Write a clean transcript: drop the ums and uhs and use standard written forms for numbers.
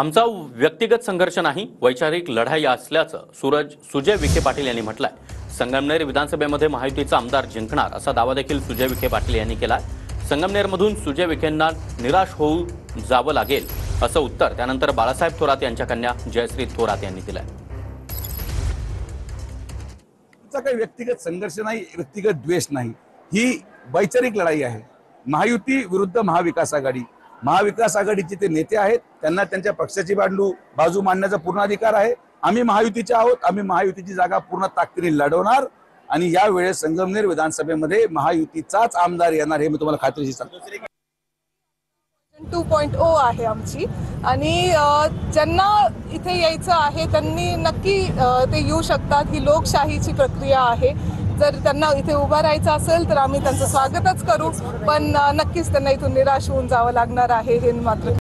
आमचा व्यक्तिगत संघर्ष नाही, वैचारिक लढाई असल्याचं सूरज सुजय विखे पाटील यांनी म्हटलंय. संगमनेर विधानसभेमध्ये महायुतीचा आमदार जिंकणार असा दावा देखील सुजय विखे पाटील यांनी केलाय. संगमनेरमधून सुजय विखेंना निराश होऊ जावं लागेल असं उत्तर त्यानंतर बाळासाहेब थोरात यांच्या कन्या जयश्री थोरात यांनी दिलंय. काही व्यक्तिगत संघर्ष नाही, व्यक्तिगत द्वेष नाही, ही वैचारिक लढाई आहे. महायुती विरुद्ध महाविकास आघाडी, महाविकास आघाडीचे ते नेते आहेत, त्यांना त्यांच्या पक्षाची बाजू मांडण्याचा पूर्ण अधिकार आहे. आम्ही महायुतीचे आहोत, आम्ही महायुतीची जागा पूर्ण ताकदीने लढवणार आणि यावेळेस संगमनेर विधानसभेमध्ये महायुतीचाच आमदार येणार हे मी तुम्हाला खात्रीशी सांगतो. 2.0 आहे आमची आणि ज्यांना इथे यायचं आहे त्यांनी नक्की ते येऊ शकतात. ही लोकशाहीची प्रक्रिया आहे. जर त्यांना इथे उभा राहायचं असेल तर आम्ही त्यांचं स्वागतच करू, पण नक्कीच त्यांना इथून निराश होऊन जावं लागणार आहे हे मात्र